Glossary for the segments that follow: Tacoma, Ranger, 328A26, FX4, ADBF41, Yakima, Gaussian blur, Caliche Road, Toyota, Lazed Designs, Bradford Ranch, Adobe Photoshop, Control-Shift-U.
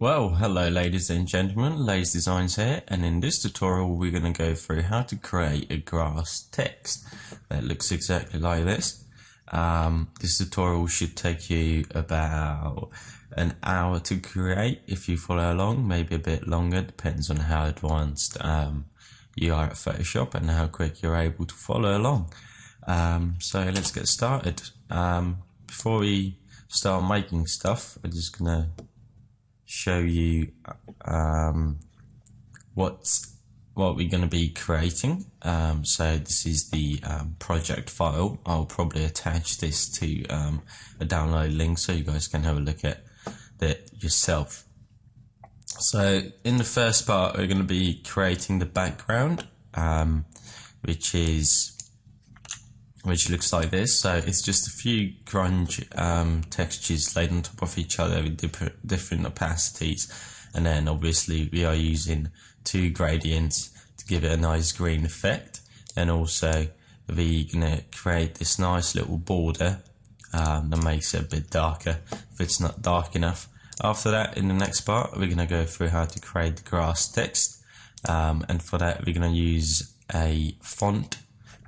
Well, hello ladies and gentlemen, Lazed Designs here, and in this tutorial we're going to go through how to create a grass text that looks exactly like this. This tutorial should take you about an hour to create if you follow along, maybe a bit longer, depends on how advanced you are at Photoshop and how quick you're able to follow along. So let's get started. Before we start making stuff, I'm just going to show you what we're going to be creating. So this is the project file. I'll probably attach this to a download link so you guys can have a look at it yourself. So in the first part we're going to be creating the background, which looks like this. So it's just a few grunge textures laid on top of each other with different opacities, and then obviously we are using two gradients to give it a nice green effect, and also we're going to create this nice little border that makes it a bit darker if it's not dark enough. After that, in the next part we're going to go through how to create the grass text, and for that we're going to use a font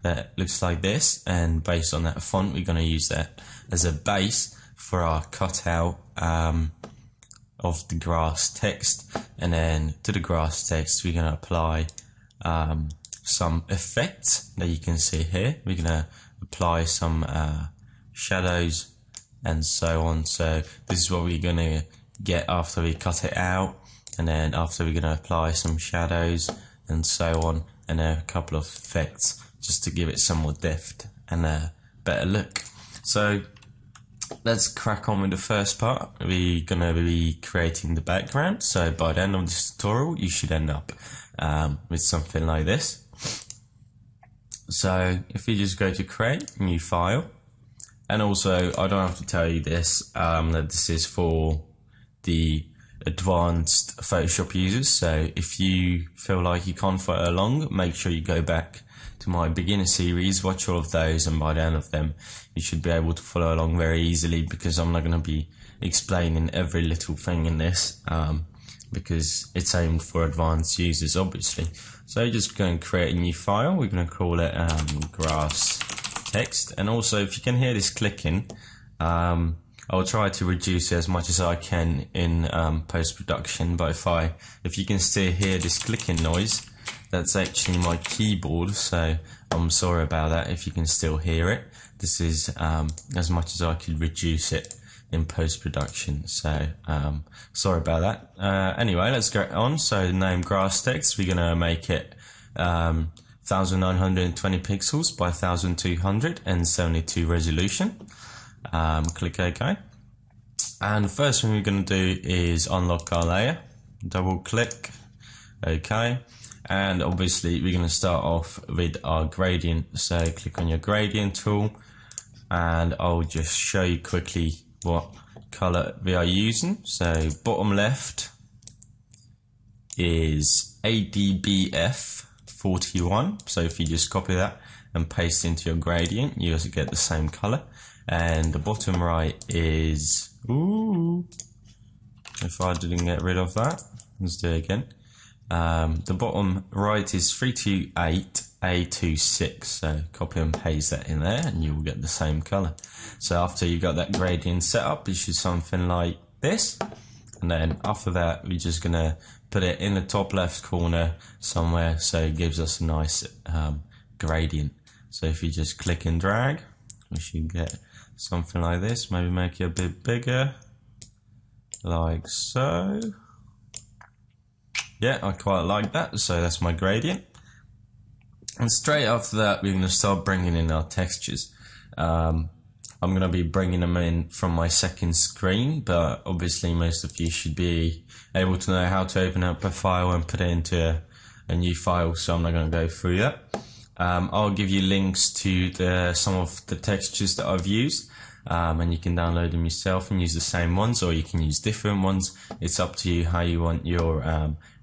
that looks like this, and based on that font we're going to use that as a base for our cutout of the grass text, and then to the grass text we're going to apply some effects that you can see here. We're going to apply some shadows and so on. So this is what we're going to get after we cut it out, and then after we're going to apply some shadows and so on, and a couple of effects just to give it some more depth and a better look. So let's crack on with the first part. We're going to be creating the background, so by the end of this tutorial you should end up with something like this. So if you just go to create, new file, and also I don't have to tell you this, that this is for the advanced Photoshop users, so if you feel like you can't follow along, make sure you go back to my beginner series, watch all of those, and by the end of them you should be able to follow along very easily, because I'm not going to be explaining every little thing in this because it's aimed for advanced users obviously. So just going to create a new file. We're going to call it grass text, and also if you can hear this clicking, I'll try to reduce it as much as I can in post-production, but if you can still hear this clicking noise, that's actually my keyboard, so I'm sorry about that if you can still hear it. This is as much as I could reduce it in post-production, so sorry about that. Anyway, let's go on. So name grass text, we're going to make it 1920 pixels by 1272 resolution. Click OK, and the first thing we're going to do is unlock our layer, double click, OK, and obviously we're going to start off with our gradient, so click on your gradient tool, and I'll just show you quickly what color we are using. So bottom left is ADBF41, so if you just copy that and paste into your gradient you also get the same color. And the bottom right is, if I didn't get rid of that, let's do it again. The bottom right is 328A26, so copy and paste that in there and you will get the same color. So after you've got that gradient set up, you should something like this, and then after that we're just going to put it in the top left corner somewhere so it gives us a nice gradient. So if you just click and drag, we should get something like this. Maybe make it a bit bigger, like so. Yeah, I quite like that, so that's my gradient. And straight after that we're going to start bringing in our textures. I'm going to be bringing them in from my second screen, but obviously most of you should be able to know how to open up a file and put it into a new file, so I'm not going to go through that. I'll give you links to some of the textures that I've used, and you can download them yourself and use the same ones, or you can use different ones. It's up to you how you want your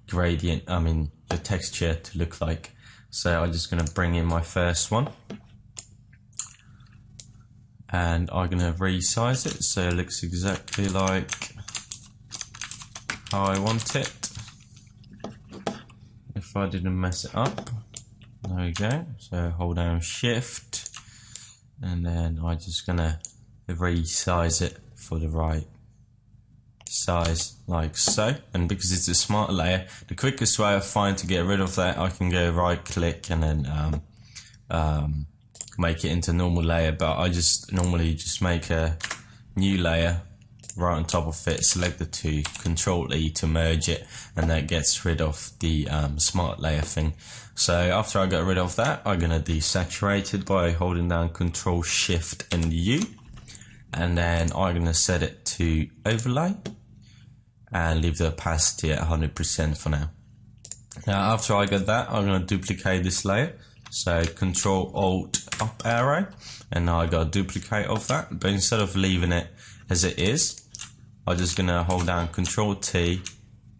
gradient, the texture to look like. So I'm just going to bring in my first one, and I'm going to resize it so it looks exactly like how I want it, if I didn't mess it up. There we go. So hold down Shift, and then I'm just gonna resize it for the right size, like so. And because it's a smart layer, the quickest way I find to get rid of that, I can go right click and then make it into normal layer. But I just normally just make a new layer right on top of it, select the two, Control E to merge it, and that gets rid of the smart layer thing. So after I got rid of that, I'm gonna desaturate it by holding down Control-Shift-U, and then I'm gonna set it to overlay and leave the opacity at 100% for now. Now after I got that, I'm gonna duplicate this layer. So Control Alt up arrow, and now I got a duplicate of that. But instead of leaving it as it is, I'm just gonna hold down Control T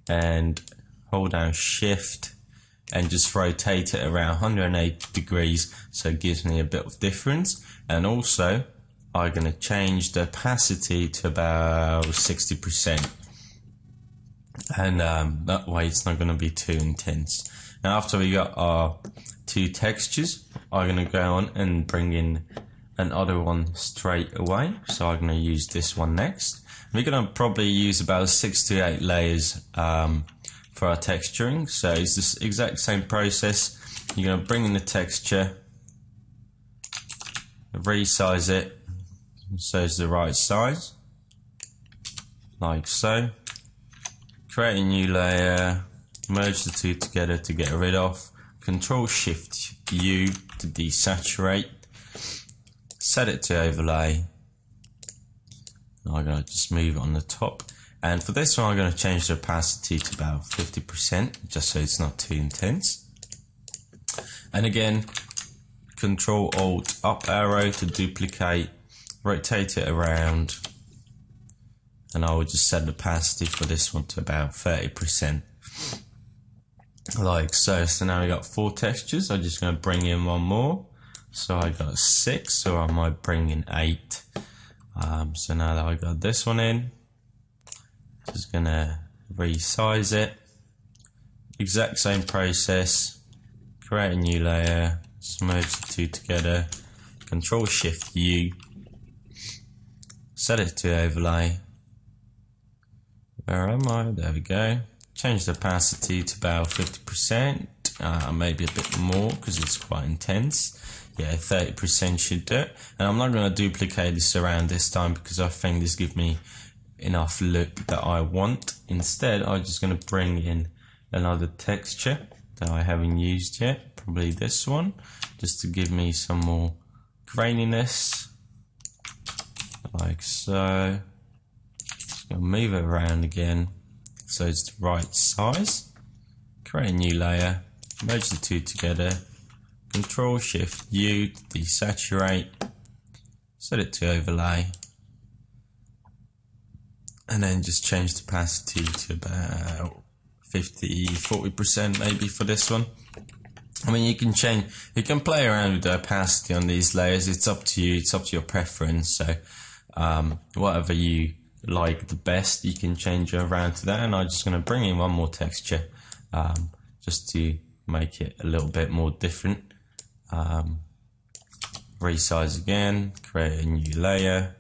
and hold down Shift and just rotate it around 180 degrees, so it gives me a bit of difference. And also I'm gonna change the opacity to about 60%, and that way it's not gonna be too intense. Now after we got our two textures, I'm gonna go on and bring in another one straight away. So I'm gonna use this one next. We're gonna probably use about 6 to 8 layers for our texturing. So it's this exact same process. You're gonna bring in the texture, resize it so it's the right size, like so. Create a new layer, merge the two together to get rid of, Control-Shift-U to desaturate, set it to overlay. I'm going to just move it on the top, and for this one I'm going to change the opacity to about 50%, just so it's not too intense. And again, Control Alt up arrow to duplicate, rotate it around, and I will just set the opacity for this one to about 30%. Like so. So now we got 4 textures. I'm just going to bring in one more. So I got 6, so I might bring in 8. So now that I got this one in, just going to resize it. Exact same process. Create a new layer, just merge the two together, Control-Shift-U, set it to overlay. Where am I? There we go. Change the opacity to about 50%, maybe a bit more because it's quite intense. Yeah, 30% should do it. And I'm not going to duplicate this around this time because I think this gives me enough look that I want. Instead, I'm just going to bring in another texture that I haven't used yet, probably this one, just to give me some more graininess, like so. Just going to move it around again so it's the right size. Create a new layer, merge the two together, Control-Shift-U to desaturate, set it to overlay, and then just change the opacity to about 40% maybe for this one. I mean, you can change, you can play around with the opacity on these layers. It's up to you, it's up to your preference. So whatever you like the best, you can change it around to that. And I'm just going to bring in one more texture just to make it a little bit more different. Resize again, create a new layer,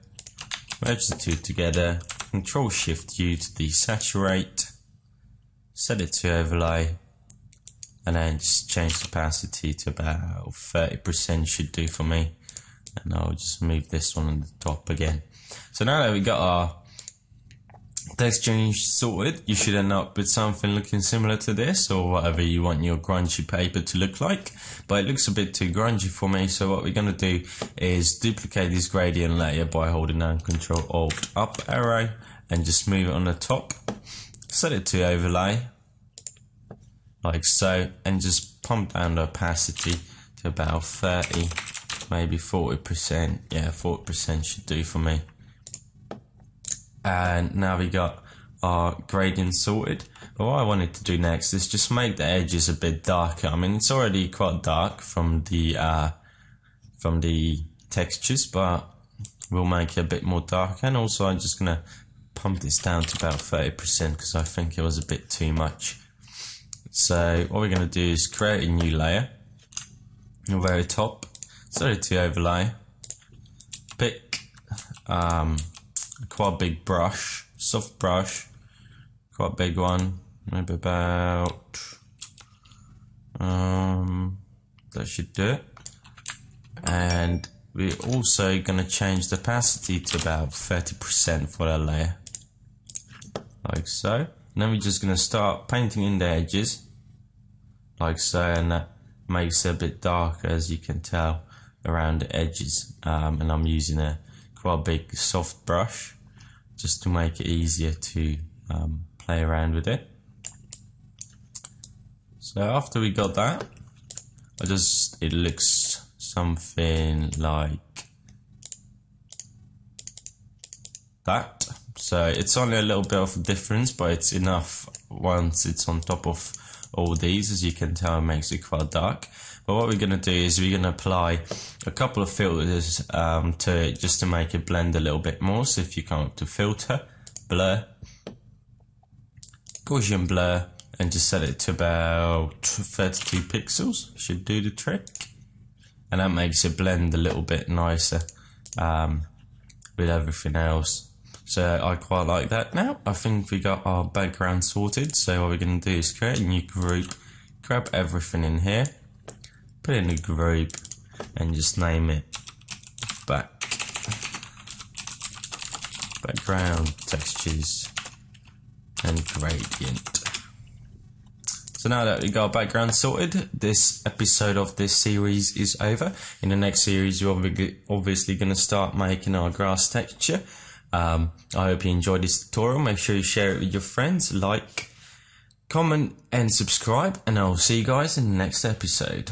merge the two together, Control-Shift-U to desaturate, set it to overlay, and then just change the opacity to about 30% should do for me. And I'll just move this one on the top again. So now that we got our texturing sorted, you should end up with something looking similar to this, or whatever you want your grungy paper to look like. But it looks a bit too grungy for me, so what we're going to do is duplicate this gradient layer by holding down Control Alt up arrow and just move it on the top, set it to overlay, like so, and just pump down the opacity to about 30, maybe 40%. Yeah, 40% should do for me. And now we got our gradient sorted. But what I wanted to do next is just make the edges a bit darker. I mean, it's already quite dark from the textures, but we'll make it a bit more darker. And also I'm just gonna pump this down to about 30% because I think it was a bit too much. So what we're going to do is create a new layer in the very top, so to overlay, pick quite a big brush, soft brush, quite a big one, maybe about that should do it. And we're also going to change the opacity to about 30% for that layer, like so. And then we're just going to start painting in the edges, like so, and that makes it a bit darker, as you can tell, around the edges. And I'm using a quite big soft brush just to make it easier to play around with it. So after we got that, it looks something like that. So it's only a little bit of a difference, but it's enough once it's on top of all these. As you can tell, it makes it quite dark. But what we're going to do is we're going to apply a couple of filters to it, just to make it blend a little bit more. So if you come up to filter, blur, Gaussian blur, and just set it to about 32 pixels, should do the trick. And that makes it blend a little bit nicer with everything else. So I quite like that. Now I think we got our background sorted. So what we're going to do is create a new group, grab everything in here, put in a group, and just name it background textures and gradient. So now that we got our background sorted, this episode of this series is over. In the next series, we're obviously going to start making our grass texture. I hope you enjoyed this tutorial. Make sure you share it with your friends, like, comment and subscribe, and I'll see you guys in the next episode.